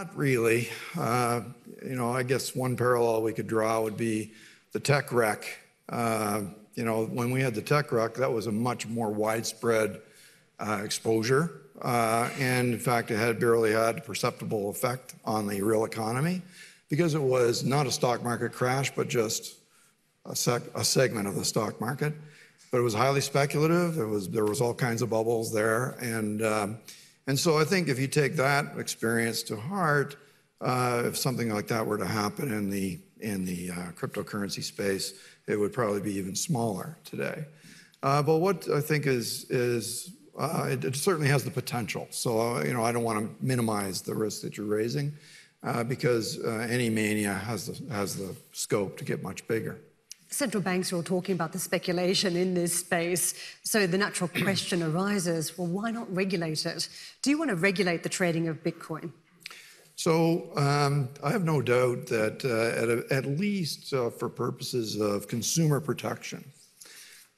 Not really. You know, I guess one parallel we could draw would be the tech wreck. You know, when we had the tech wreck, that was a much more widespread exposure. And in fact, it had barely had a perceptible effect on the real economy because it was not a stock market crash, but just a segment of the stock market. But it was highly speculative. There was all kinds of bubbles there. And so I think if you take that experience to heart, if something like that were to happen in the cryptocurrency space, it would probably be even smaller today. But what I think it certainly has the potential. So, you know, I don't want to minimize the risk that you're raising because any mania has the scope to get much bigger. Central banks are all talking about the speculation in this space. So the natural question arises, well, why not regulate it? Do you want to regulate the trading of Bitcoin? So I have no doubt that at least for purposes of consumer protection,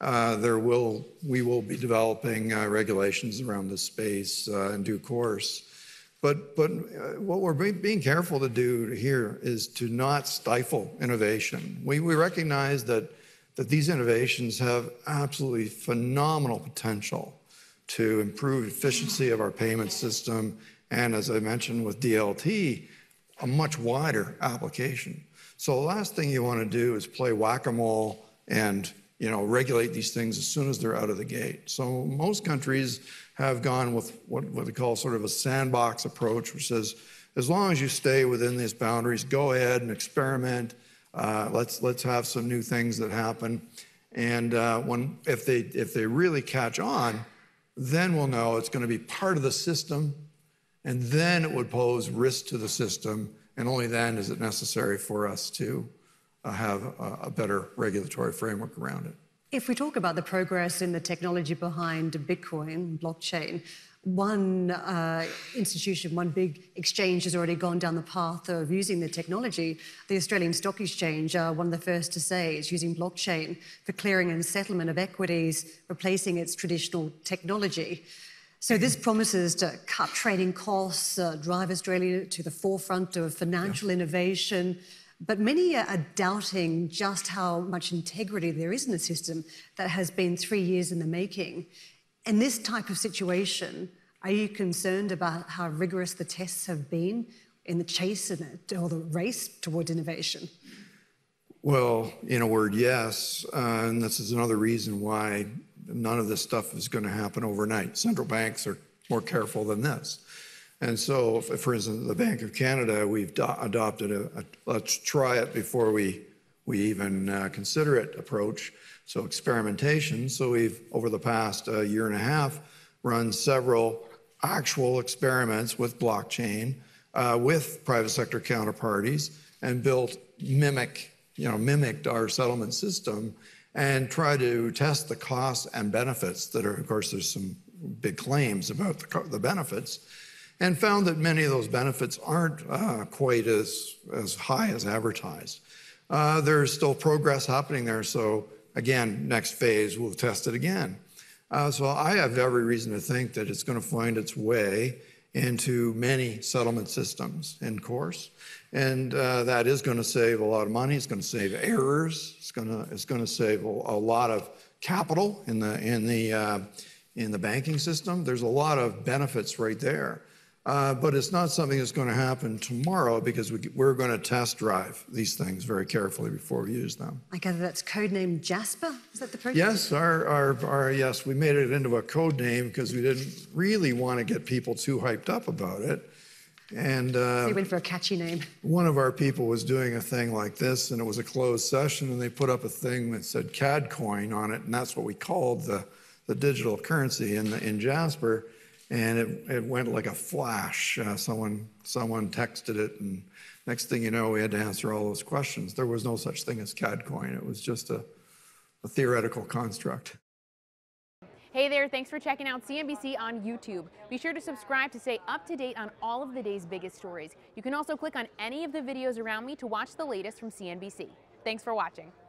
we will be developing regulations around this space in due course. But what we're being careful to do here is to not stifle innovation. We recognize that these innovations have absolutely phenomenal potential to improve efficiency of our payment system, and as I mentioned with DLT, a much wider application. So the last thing you want to do is play whack-a-mole and, you know, regulate these things as soon as they're out of the gate. So most countries have gone with what they call sort of a sandbox approach, which says, as long as you stay within these boundaries, go ahead and experiment. Let's have some new things that happen. And if they really catch on, then we'll know it's going to be part of the system, and then it would pose risk to the system, and only then is it necessary for us to have a better regulatory framework around it. If we talk about the progress in the technology behind Bitcoin, blockchain, one institution, one big exchange has already gone down the path of using the technology. The Australian Stock Exchange, one of the first to say it's using blockchain for clearing and settlement of equities, replacing its traditional technology. So this promises to cut trading costs, drive Australia to the forefront of financial innovation. But many are doubting just how much integrity there is in the system that has been 3 years in the making. In this type of situation, are you concerned about how rigorous the tests have been in the chase or the race towards innovation? Well, in a word, yes. And this is another reason why none of this stuff is going to happen overnight. Central banks are more careful than this. And so, for instance, the Bank of Canada, we've adopted a let's try it before we even consider it approach, so experimentation. So we've, over the past year and a half, run several actual experiments with blockchain, with private sector counterparties, and built mimicked our settlement system and try to test the costs and benefits that are, of course, there's some big claims about the benefits, and found that many of those benefits aren't quite as high as advertised. There's still progress happening there, so again, next phase, we'll test it again. So I have every reason to think that it's going to find its way into many settlement systems in course, and that is going to save a lot of money, it's going to save errors, it's going to save a lot of capital in the banking system. There's a lot of benefits right there. But it's not something that's going to happen tomorrow because we're going to test drive these things very carefully before we use them. I gather that's codenamed Jasper? Is that the project? Yes, yes, we made it into a code name because we didn't really want to get people too hyped up about it. And so you went for a catchy name. One of our people was doing a thing like this, and it was a closed session, and they put up a thing that said CAD Coin on it, and that's what we called the digital currency in Jasper. And it went like a flash. Someone texted it, and next thing you know, we had to answer all those questions. There was no such thing as CAD Coin. It was just a theoretical construct. Hey there, thanks for checking out CNBC on YouTube. Be sure to subscribe to stay up to date on all of the day's biggest stories. You can also click on any of the videos around me to watch the latest from CNBC. Thanks for watching.